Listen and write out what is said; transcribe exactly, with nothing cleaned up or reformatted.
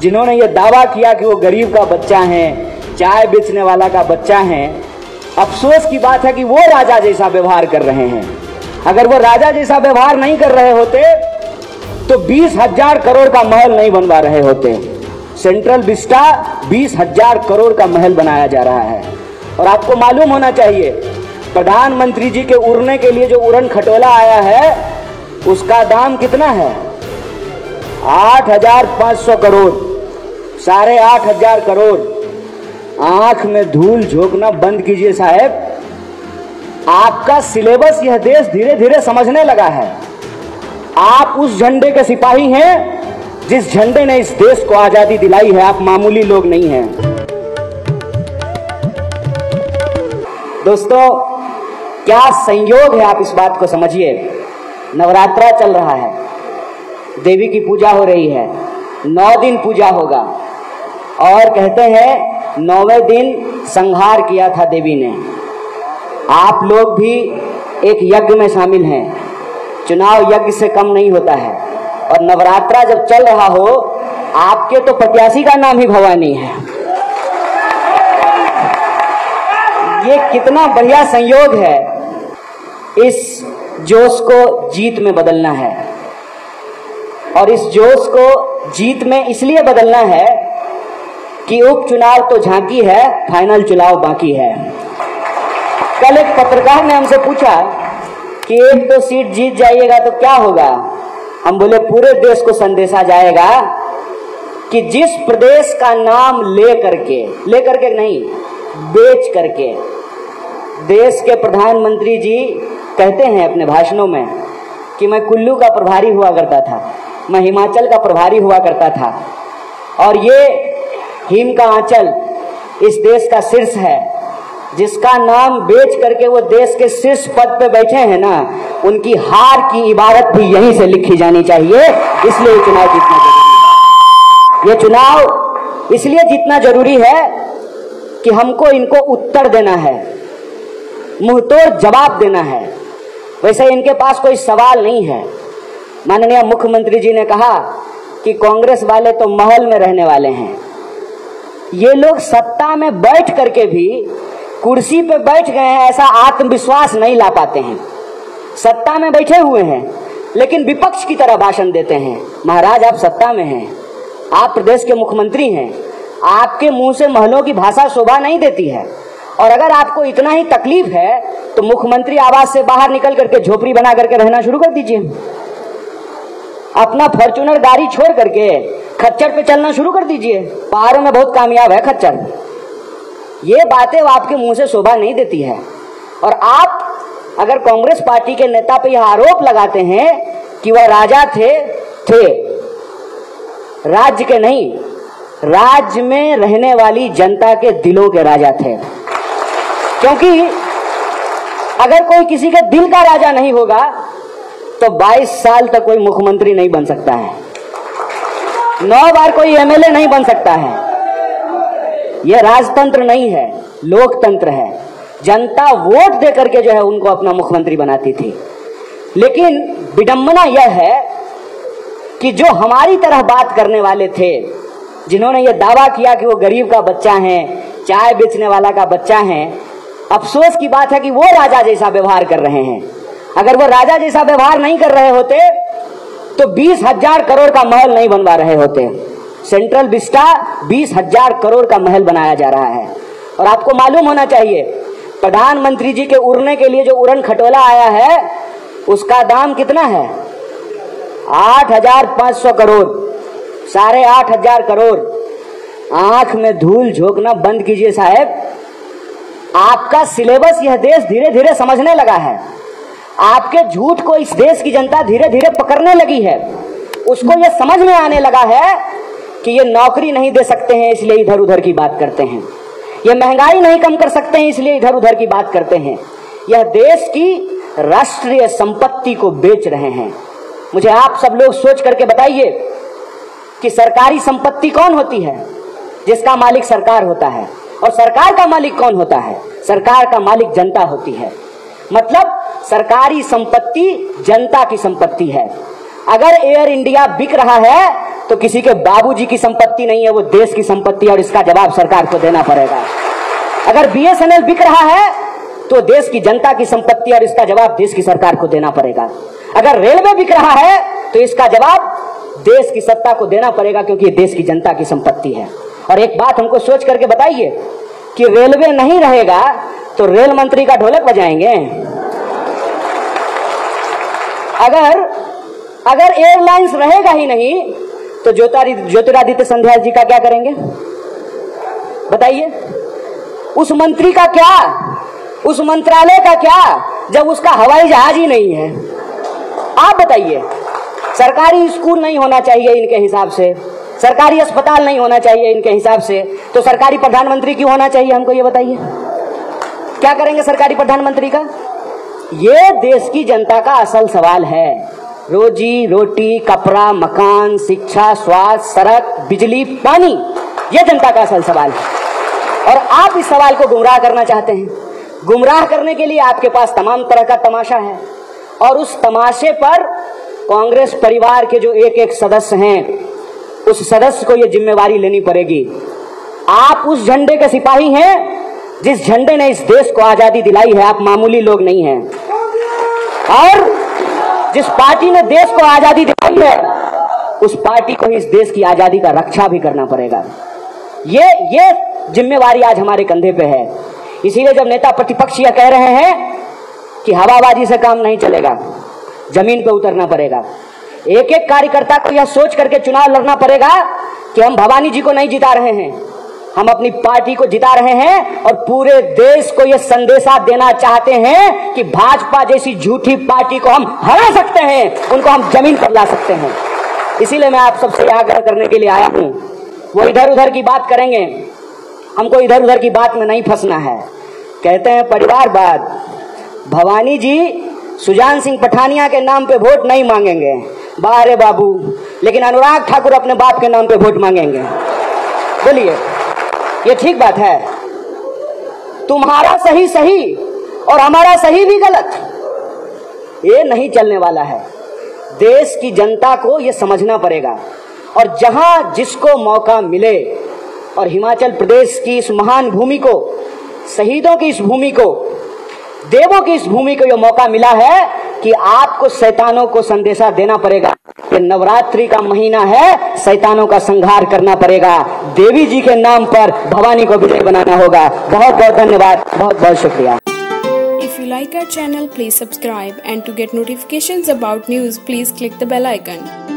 जिन्होंने ये दावा किया कि वो गरीब का बच्चा है, चाय बेचने वाला का बच्चा है, अफसोस की बात है कि वो राजा जैसा व्यवहार कर रहे हैं। अगर वो राजा जैसा व्यवहार नहीं कर रहे होते तो बीस हजार करोड़ का महल नहीं बनवा रहे होते। सेंट्रल विस्टा बीस हजार करोड़ का महल बनाया जा रहा है। और आपको मालूम होना चाहिए प्रधानमंत्री जी के उड़ने के लिए जो उड़न खटोला आया है उसका दाम कितना है? आठ हजार पाँच सौ करोड़, साढ़े आठ हजार करोड़। आंख में धूल झोंकना बंद कीजिए साहब, आपका सिलेबस यह देश धीरे धीरे समझने लगा है। आप उस झंडे के सिपाही हैं जिस झंडे ने इस देश को आजादी दिलाई है। आप मामूली लोग नहीं हैं। दोस्तों, क्या संयोग है, आप इस बात को समझिए। नवरात्रा चल रहा है, देवी की पूजा हो रही है, नौ दिन पूजा होगा और कहते हैं नौवें दिन संहार किया था देवी ने। आप लोग भी एक यज्ञ में शामिल हैं, चुनाव यज्ञ से कम नहीं होता है। और नवरात्रा जब चल रहा हो, आपके तो प्रत्याशी का नाम ही भवानी है। ये कितना बढ़िया संयोग है। इस जोश को जीत में बदलना है और इस जोश को जीत में इसलिए बदलना है कि उपचुनाव तो झांकी है, फाइनल चुनाव बाकी है। कल एक पत्रकार ने हमसे पूछा कि एक तो सीट जीत जाइएगा तो क्या होगा? हम बोले पूरे देश को संदेशा जाएगा कि जिस प्रदेश का नाम ले करके, ले करके नहीं, बेच करके देश के प्रधानमंत्री जी कहते हैं अपने भाषणों में कि मैं कुल्लू का प्रभारी हुआ करता था, मैं हिमाचल का प्रभारी हुआ करता था और ये हिम का आंचल इस देश का शीर्ष है। जिसका नाम बेच करके वो देश के शीर्ष पद पे बैठे हैं ना, उनकी हार की इबारत भी यहीं से लिखी जानी चाहिए। इसलिए चुनाव जीतना जरूरी है। ये चुनाव इसलिए जीतना जरूरी है कि हमको इनको उत्तर देना है, मुंहतोड़ जवाब देना है। वैसे इनके पास कोई सवाल नहीं है। माननीय मुख्यमंत्री जी ने कहा कि कांग्रेस वाले तो महल में रहने वाले हैं। ये लोग सत्ता में बैठ करके भी कुर्सी पे बैठ गए हैं, ऐसा आत्मविश्वास नहीं ला पाते हैं। सत्ता में बैठे हुए हैं लेकिन विपक्ष की तरह भाषण देते हैं। महाराज, आप सत्ता में हैं, आप प्रदेश के मुख्यमंत्री हैं, आपके मुंह से महलों की भाषा शोभा नहीं देती है। और अगर आपको इतना ही तकलीफ है तो मुख्यमंत्री आवास से बाहर निकल करके झोपड़ी बना करके रहना शुरू कर दीजिए। अपना फॉर्च्यूनर गाड़ी छोड़ करके खच्चर पे चलना शुरू कर दीजिए। पहाड़ों में बहुत कामयाब है खच्चर। ये बातें आपके मुंह से शोभा नहीं देती है। और आप अगर कांग्रेस पार्टी के नेता पे यह आरोप लगाते हैं कि वह राजा थे थे राज्य के नहीं, राज्य में रहने वाली जनता के दिलों के राजा थे। क्योंकि अगर कोई किसी के दिल का राजा नहीं होगा तो बाईस साल तक कोई मुख्यमंत्री नहीं बन सकता है, नौ बार कोई एमएलए नहीं बन सकता है। यह राजतंत्र नहीं है, लोकतंत्र है। जनता वोट दे करके जो है उनको अपना मुख्यमंत्री बनाती थी। लेकिन विडंबना यह है कि जो हमारी तरह बात करने वाले थे, जिन्होंने यह दावा किया कि वो गरीब का बच्चा है, चाय बेचने वाला का बच्चा है, अफसोस की बात है कि वो राजा जैसा व्यवहार कर रहे हैं। अगर वो राजा जैसा व्यवहार नहीं कर रहे होते तो बीस हजार करोड़ का महल नहीं बनवा रहे होते। सेंट्रल विस्टा बीस हजार करोड़ का महल बनाया जा रहा है। और आपको मालूम होना चाहिए प्रधानमंत्री जी के उड़ने के लिए जो उड़न खटोला आया है उसका दाम कितना है? आठ हजार पाँच सौ करोड़, साढ़े आठ हजार करोड़। आंख में धूल झोंकना बंद कीजिए साहब, आपका सिलेबस यह देश धीरे धीरे समझने लगा है। आपके झूठ को इस देश की जनता धीरे धीरे पकड़ने लगी है। उसको यह समझ में आने लगा है कि ये नौकरी नहीं दे सकते हैं इसलिए इधर उधर की बात करते हैं, ये महंगाई नहीं कम कर सकते हैं इसलिए इधर उधर की बात करते हैं। यह देश की राष्ट्रीय संपत्ति को बेच रहे हैं। मुझे आप सब लोग सोच करके बताइए कि सरकारी संपत्ति कौन होती है? जिसका मालिक सरकार होता है। और सरकार का मालिक कौन होता है? सरकार का मालिक जनता होती है। मतलब सरकारी संपत्ति जनता की संपत्ति है। अगर एयर इंडिया बिक रहा है तो किसी के बाबूजी की संपत्ति नहीं है, वो देश की संपत्ति है और इसका जवाब सरकार को देना पड़ेगा। अगर बीएसएनएल बिक रहा है तो देश की जनता की संपत्ति और इसका जवाब देश की सरकार को देना पड़ेगा। अगर रेलवे बिक रहा है तो इसका जवाब देश की सत्ता को देना पड़ेगा, क्योंकि देश की जनता की संपत्ति है। और एक बात हमको सोच करके बताइए कि रेलवे नहीं रहेगा तो रेल मंत्री का ढोलक बजाएंगे? अगर अगर एयरलाइंस रहेगा ही नहीं तो ज्योतिरादित्य सिंधिया जी का क्या करेंगे बताइए? उस मंत्री का क्या, उस मंत्रालय का क्या, जब उसका हवाई जहाज ही नहीं है? आप बताइए। सरकारी स्कूल नहीं होना चाहिए इनके हिसाब से, सरकारी अस्पताल नहीं होना चाहिए इनके हिसाब से, तो सरकारी प्रधानमंत्री क्यों होना चाहिए हमको ये बताइए? क्या करेंगे सरकारी प्रधानमंत्री का? ये देश की जनता का असल सवाल है। रोजी रोटी, कपड़ा, मकान, शिक्षा, स्वास्थ्य, सड़क, बिजली, पानी, ये जनता का असल सवाल है। और आप इस सवाल को गुमराह करना चाहते हैं। गुमराह करने के लिए आपके पास तमाम तरह का तमाशा है और उस तमाशे पर कांग्रेस परिवार के जो एक एक सदस्य हैं, उस सदस्य को ये जिम्मेवारी लेनी पड़ेगी। आप उस झंडे के सिपाही हैं जिस झंडे ने इस देश को आजादी दिलाई है। आप मामूली लोग नहीं हैं। और जिस पार्टी ने देश को आजादी दिलाई है उस पार्टी को ही इस देश की आजादी का रक्षा भी करना पड़ेगा। ये ये जिम्मेवारी आज हमारे कंधे पे है। इसीलिए जब नेता प्रतिपक्ष यह कह रहे हैं कि हवाबाजी से काम नहीं चलेगा, जमीन पे उतरना पड़ेगा, एक एक कार्यकर्ता को यह सोच करके चुनाव लड़ना पड़ेगा कि हम भवानी जी को नहीं जिता रहे हैं, हम अपनी पार्टी को जिता रहे हैं। और पूरे देश को यह संदेशा देना चाहते हैं कि भाजपा जैसी झूठी पार्टी को हम हरा सकते हैं, उनको हम जमीन पर ला सकते हैं। इसीलिए मैं आप सबसे आग्रह करने के लिए आया हूं। वो इधर उधर की बात करेंगे, हमको इधर उधर की बात में नहीं फंसना है। कहते हैं परिवारवाद, भवानी जी सुजान सिंह पठानिया के नाम पे वोट नहीं मांगेंगे, वाह रे बाबू, लेकिन अनुराग ठाकुर अपने बाप के नाम पे वोट मांगेंगे। बोलिए ये ठीक बात है? तुम्हारा सही सही और हमारा सही भी गलत, ये नहीं चलने वाला है। देश की जनता को ये समझना पड़ेगा और जहां जिसको मौका मिले, और हिमाचल प्रदेश की इस महान भूमि को, शहीदों की इस भूमि को, देवों की इस भूमि को यह मौका मिला है कि आपको शैतानों को संदेशा देना पड़ेगा। ये नवरात्रि का महीना है, शैतानों का संहार करना पड़ेगा, देवी जी के नाम पर भवानी को विजय बनाना होगा। बहुत बहुत धन्यवाद, बहुत बहुत शुक्रिया। If you like our channel please subscribe and to get notifications about news please click the bell icon.